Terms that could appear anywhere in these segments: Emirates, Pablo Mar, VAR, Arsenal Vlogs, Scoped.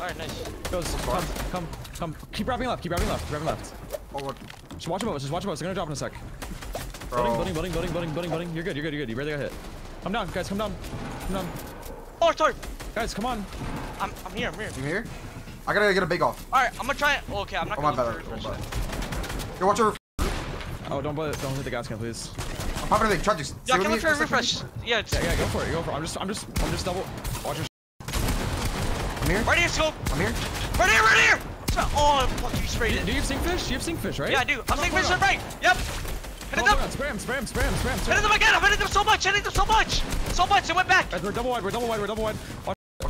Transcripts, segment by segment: Alright, nice. Goes. Come. Keep wrapping left. Forward. Just watch about us. They're gonna drop in a sec. Bro. Building. You're good. You barely got hit. Come down, guys. Come down. Oh, sorry. Guys, come on. I'm here. You here? I gotta get a big off. Alright, I'm gonna try it. Oh, okay, I'm not gonna do it. Yo, watch your. Oh, don't hit the gas can, please. I'm popping everything. Tragic. Yeah, come on for a refresh. Yeah, go for it. I'm just double. Watch your. I'm here. Right here, Scope. I'm here. Right here. Oh, fuck, you sprayed it. Do you have sink fish? Right? Yeah, I do. I'm sink fish and break. Yep. Hit it up. Spam. Hit them again. I've hit them so much. It went back. Guys, we're double wide. Watch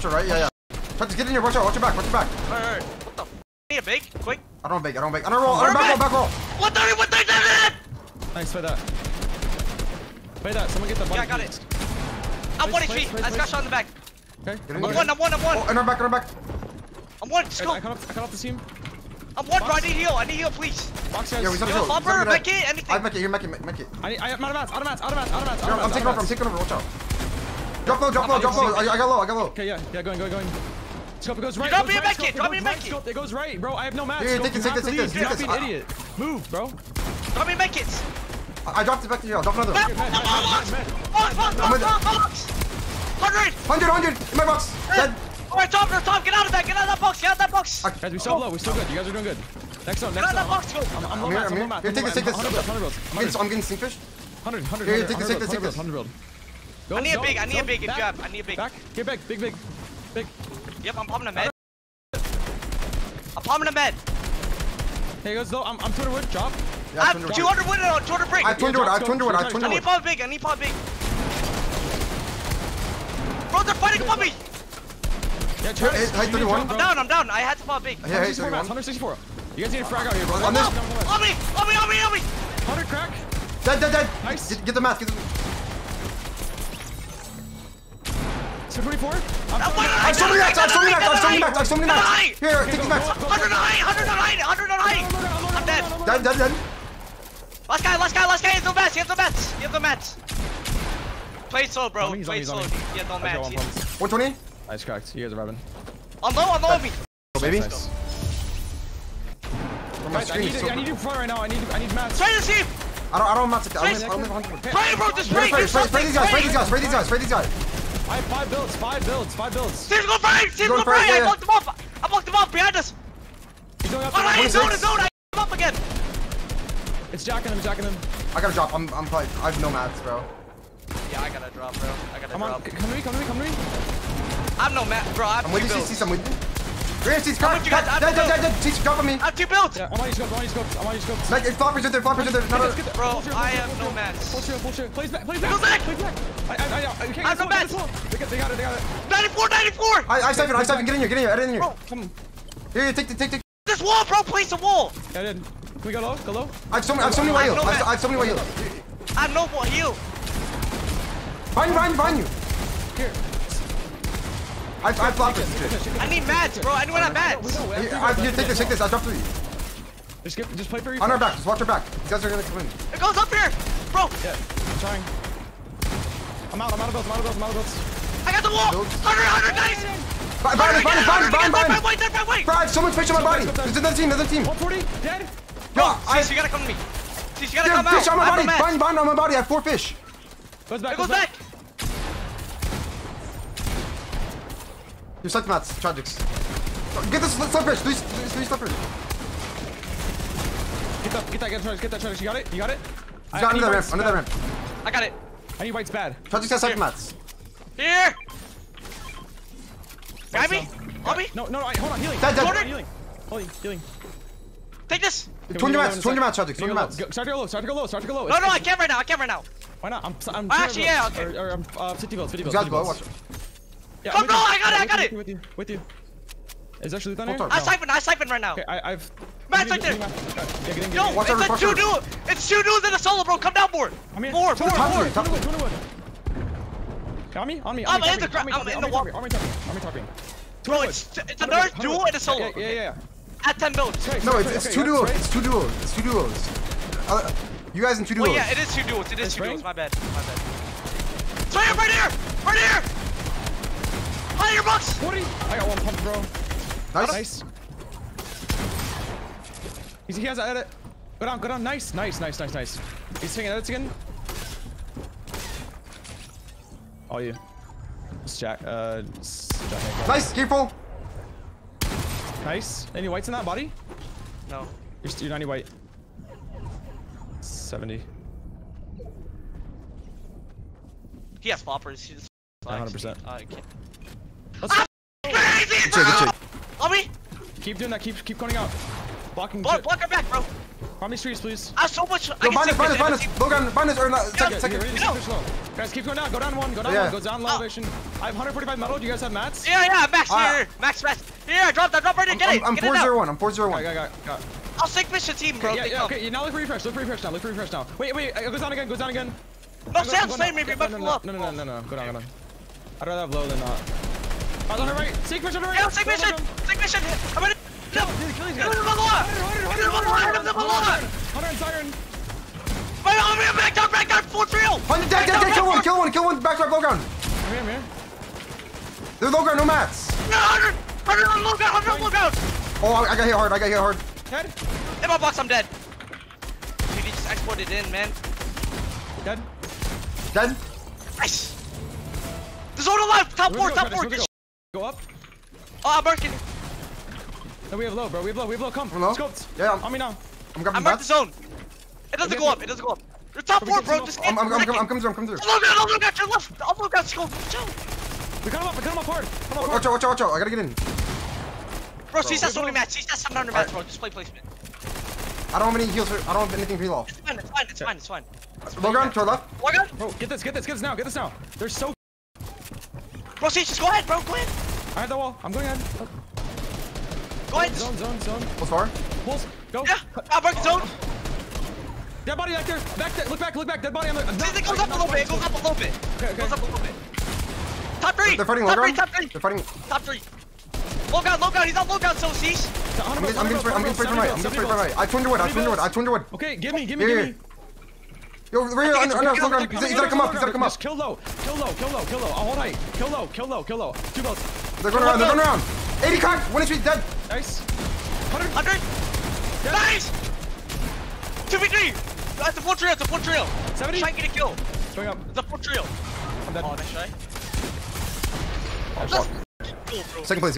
it right. Yeah. Try to get in here. Watch it back. Alright. What the? Need a big? Quick. I don't bake. I don't roll. What the? Nice for that. Play that, someone get the bike. Yeah, I got it. I'm 1 HP. I just got shot in the back. Okay. I'm one. Oh, and I'm back. I'm one, just go. I cut off the team. I'm one, bro. I need heal, please. Box, guys. Yeah, we got Hopper, Mekki, anything. I have Mekki, you Mekki. I'm out of mats. I'm taking over, watch out. Drop low. I got low. Okay, yeah, going. Scope, it goes right. Drop me a Mekki. It goes right, bro. I have no mats. Yeah, take this. You're an idiot. Move, bro. Drop me a Mekki. I dropped it back to you. Drop another. Box. 100. In my box. Dead. Alright, top. Get out of that box. Okay. Guys, we're so low. We're still good. You guys are doing good. Next zone. Get out of that box. I'm here. Take this. I'm getting sink fish. 100. Here, take this. 100 build. I need a big. I need a big. Back. Get back. Big. Yep, I'm popping a med. Hey, guys, though. I'm through the wood. Drop. Yeah, I have 200 wood on 200 brick. I have 200 wood. I need pop big. Bro, they're fighting above me. Yeah, I'm down. I had to pop big. Yeah, 164. You guys need a frag out here, bro. On me. 100 crack. Dead. Nice. Get the math. 224. I'm so many max. Here, take the max. 109. I'm dead. Dead. Last guy, he has no mats. Play slow, bro. He has no mats. 120? Nice cracked. You guys are rubbing. I'm low on me. Go, baby. Nice. I need you front right now. I need mats. Spray the team! I don't mats. Spray, bro, just spray these guys. I have 5 builds. Team's going right! I blocked them off behind us! He's going up. I hit him up again! It's jacking him. I gotta drop. I'm probably. I have no mats, bro. Yeah, I gotta drop, bro. Come on. Come to me. I have no mats, bro. I'm with you, CC. I'm with you. Dead. Drop on me. I have 2 builds. Yeah, I'm on your scopes. Like, Floppers right there. Bro, I have no mats. Pull through. Plays back. I have no mats. They got it. 94. I siphon. Get in here. Bro, come. Here, take. This wall, bro. Place the wall. Yeah, I did. Can we go low? I have so many white heals. I have no more heal. Find you. Here. I blocked it. I need mats, bro. Anyone have mats? Take this. I dropped 3. Just play for you. On our back. Just watch our back. These guys are gonna come in. It goes up here, bro. Yeah. I'm trying. I'm out of builds. I got the wall. 100, guys. Brian! Bro, I have so much fish on my body! There's another team! 140, dead? Bro, you gotta come to me! You gotta come out! Fish on my body! Brian on my body! I have 4 fish! It goes back! You suck mats, tragics. Get this slipfish! Please slipfish! Get that tragics, you got it? Under that ramp! I got it! I need whites bad. Tragics has suck mats. Here! Grab me? No, hold on, healing. Dead. Healing. Take this. 20 mats, Start to go low. No, I can't right now. Why not? I'm actually, yeah, okay. Or 50 builds. You guys go, watch. Yeah, come, no, I got it. With you. Is there loot on here? I siphon right now. Okay, I've... Matt's right there. Yo, it's two dudes in a solo, bro. Come down, board. More. On me. I'm in the wall. Army topping. Bro, it's a nurse duo and a solo. Yeah. At 10 builds. It's two duos. You guys in 2 duos. Oh, yeah, it is two duos. My bad. Slayer, right here! Hide your box! 40. I got 1 pump, bro. Nice. He has an edit. Go down, nice. He's taking edits again. All you. Jack, nice, careful. Nice. Any whites in that body? No. You're 90 white. 70. He has poppers. He just 100%. Let's go. Crazy! On me. Keep doing that. Keep going out. Blocking. Block her back, bro. Farm these trees, please. I have so much. Yo, bind us. Logan, bind us. Or not. Second. Guys, keep going down. Go down one. Go down low elevation. I have 145 metal. Do you guys have mats? Yeah. Max here. Max. Here, drop that. Drop right in. Get it. I'm 401. I got. I'll sink mission team, bro. Okay. Now look for refresh. Look for refresh now. Wait. Goes down again. No, Sam's playing me. No. Go down. I'd rather have low than not. Alright, on the right. Sink mission. Yeah, sink mission. I'm gonna kill the Malora. Back down. Full trio. Dead. Kill one. Backtrack. Low ground. I'm here. They're low ground. No mats. No, 100 on low ground. 100 on low ground. Oh, I got hit hard. Dead. In my box, I'm dead. Dude, he just exploded in, man. Dead. Nice. There's all alive. Top four. Go up. Oh, I'm marking. No, we have low. Come. Hello? Scoped. Yeah. I'm on me now. I'm marked the zone. It doesn't go up. You're top four, bro. Just get I'm coming through. I'll look at your left. I'll look at Scoped. Chill. We got him up hard. Watch out. I gotta get in. Bro, she's at 70 match. Bro. Just play placement. I don't have any heals. I don't have anything real off. It's fine. Logan, to our left. Logan? Bro, get this now. They're so. Bro, see, just go ahead. I have the wall. I'm going ahead. Go ahead. Zone. Pulse far. Pulse. Go. Yeah. I'll break the zone. Dead body back there. Look back. Dead body. It goes up a little bit. Okay. Top three. They're fighting Logan. Top three. Logan. He's not Logan, so cease. I'm getting sprayed from right. I turned to wood. Okay, give me. Yo, right here, under, he's gotta come up. Just kill low. All right, kill low. Two belts. They're going around. 80 crack, 1 HP, dead. Nice. 100. Dead. Nice. 2v3. That's a full trail, 70. Try and get a kill. Going up. It's a full trail. I'm dead. Oh, nice try. Oh, second place.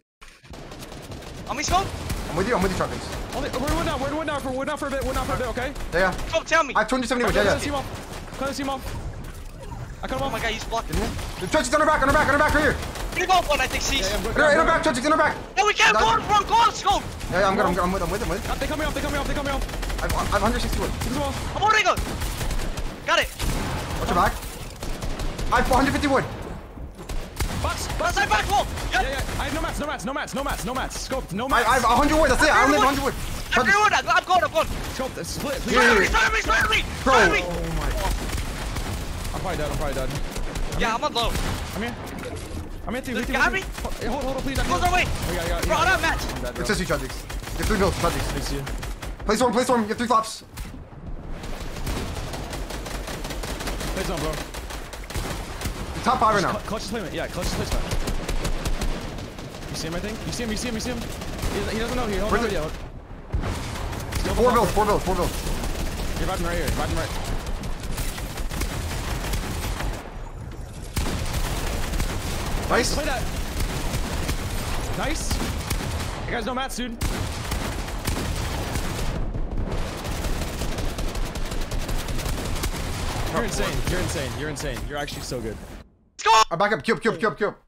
On me, Scope? I'm with you, Truckers. We're down for a bit, okay? Yeah. Scope, tell me. I have 270 with you, yeah. Close him off. I cut him off. Oh my god, he's blocking me. Truckers on her back, right here. You both one, I think, Cease. Yeah, in her back, Truckers, in her back. No, we can't go on, Scope. Yeah, I'm good. They cut me off. I'm 161. I'm already good. Got it. Watch her back. I have 450 wood. Box. Outside back wall. Yep. Yeah. I have no mats. Scoped, no mats. I have 100 wood, that's it. I only have 100 wood. I'm going. Scoped, split. Split me. Bro. Oh my. I'm probably dead. Yeah, I'm on low. I'm here. Got me. Hold, please. Close our way. Yeah. Bro, I don't have mats. It's just you, Tragics. You have 3 builds, Tragics. Play storm. You have 3 flops. Play storm, bro. Top 5 right now. Clutch placement. You see him? He doesn't know. He doesn't know. 4 builds. You're vibing right here. Nice. Play that. Nice. You guys know mats, dude. You're insane. You're actually so good. Back up, cube.